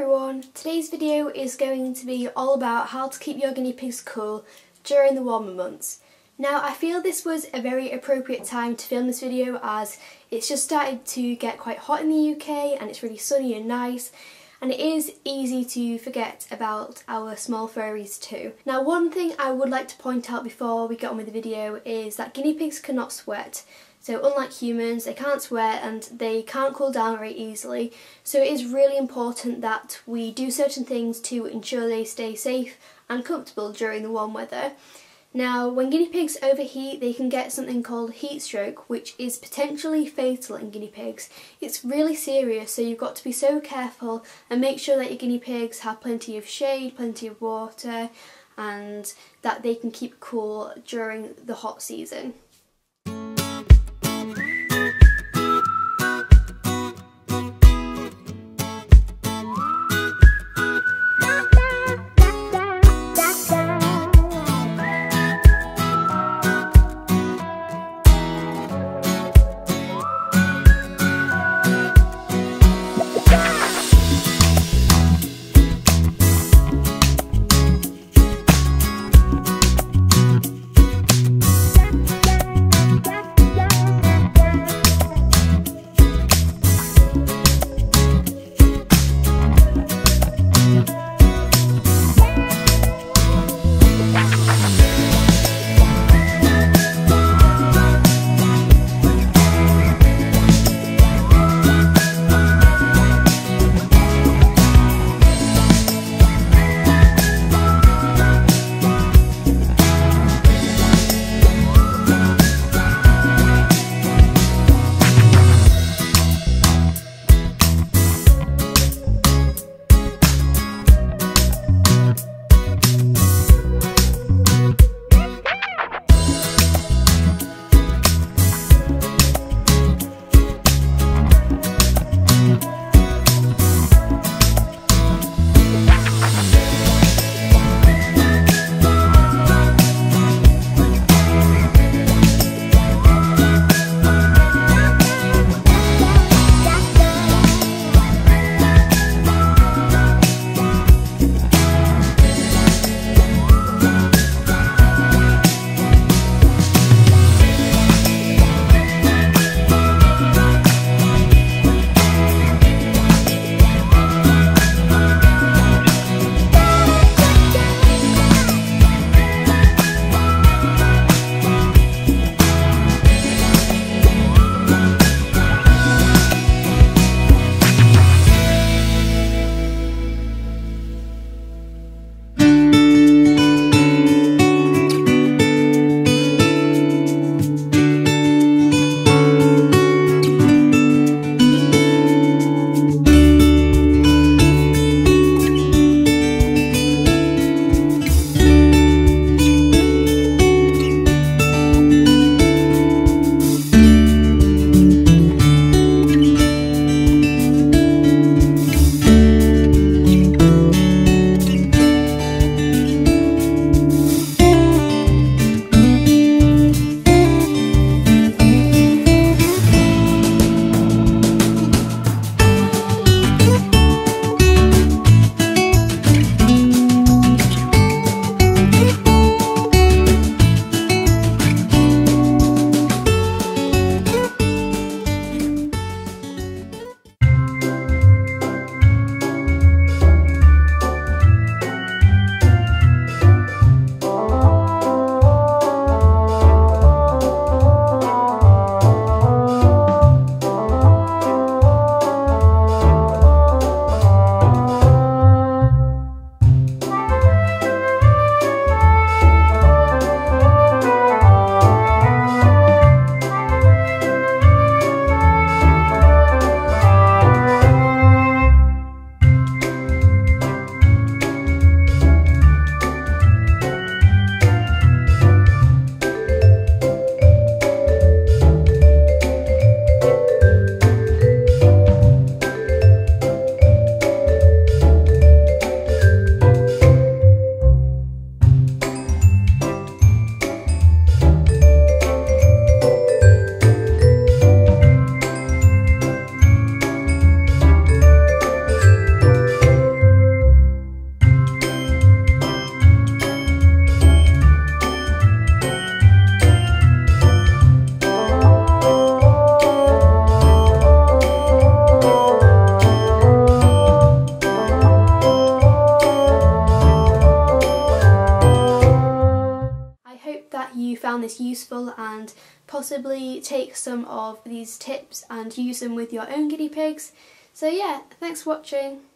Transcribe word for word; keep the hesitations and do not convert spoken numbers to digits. everyone, today's video is going to be all about how to keep your guinea pigs cool during the warmer months. Now I feel this was a very appropriate time to film this video as it's just started to get quite hot in the U K and it's really sunny and nice, and it is easy to forget about our small furries too. Now one thing I would like to point out before we get on with the video is that guinea pigs cannot sweat. So unlike humans, they can't sweat and they can't cool down very easily, so it is really important that we do certain things to ensure they stay safe and comfortable during the warm weather. Now when guinea pigs overheat, they can get something called heat stroke, which is potentially fatal in guinea pigs. It's really serious, so you've got to be so careful and make sure that your guinea pigs have plenty of shade, plenty of water, and that they can keep cool during the hot season. is useful, and possibly take some of these tips and use them with your own guinea pigs. So yeah, thanks for watching.